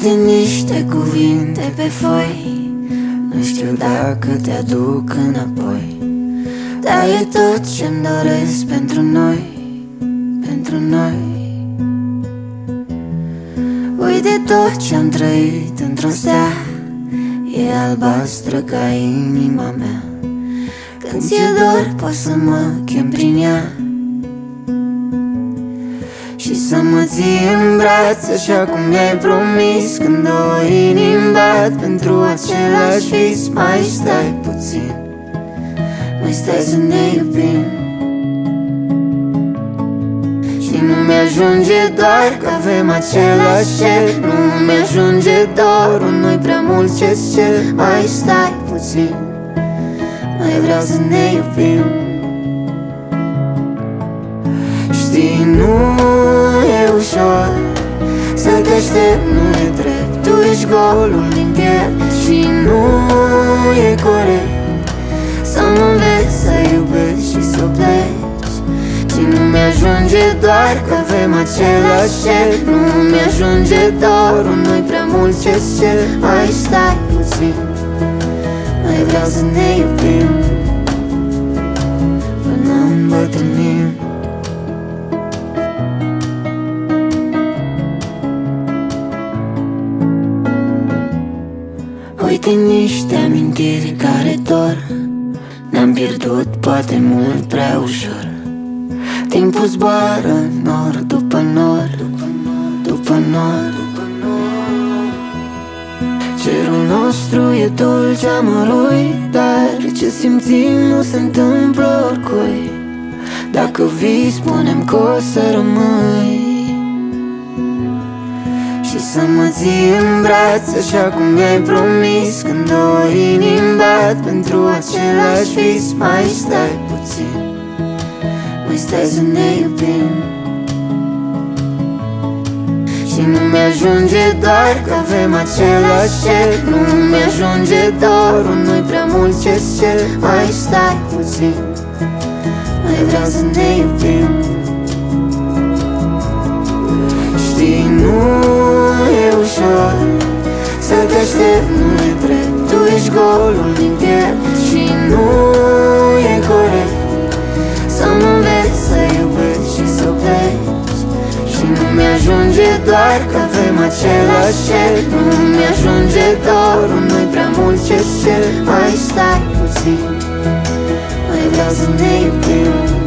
din niște cuvinte pe foi. Nu știu dacă te aduc înapoi, dar e tot ce-mi doresc pentru noi, pentru noi. Uite tot ce-am trăit într-o stea, e albastră ca inima mea. Când ți-e dor, poți să mă chem prin ea și să mă ții în braț, așa cum mi-ai promis. Când două inimi bat pentru același vis, mai stai puțin, mai stai să ne iubim. Și nu mi-ajunge doar că avem același cer, nu mi-ajunge dorul, nu-i prea mult ce-ți cer. Mai stai puțin, mai vreau să ne iubim. Știi, nu e ușor să te aștept, nu e drept, tu ești golul din piept. Și nu e corect să mă înveți să iubești și să pleci. Și nu mi-ajunge doar că avem același cer, nu mi-ajunge dorul, nu-i prea mult ce-ți cer. Mai stai puțin, mai vreau să ne iubim până îmbătrânim. Uite niște amintiri care dor, ne-am pierdut poate mult prea ușor. Timpul zboară nor după nor, după nor. Cerul nostru e dulce amărui, dar ce simțim nu se întâmplă oricui. Dacă vii, spunem că o să rămâi și să mă ții în braț, așa cum mi-ai promis. Când două inimi bat pentru același vis, mai stai puțin, mai stai să ne iubim. Și nu mi-ajunge doar că avem același cer, nu mi-ajunge dorul, nu-i prea mult ce-ți cer. Mai stai puțin, mai vreau să ne iubim. Știi, nu e ușor să te aștept, nu e drept, tu ești golul din piept. Și nu e corect să mă înveți să iubești și să pleci. Și nu mi-ajunge doar că avem același cer, nu mi-ajunge dorul, nu-i prea mult ce-ți cer. Mai stai puțin, mai vreau să ne iubim.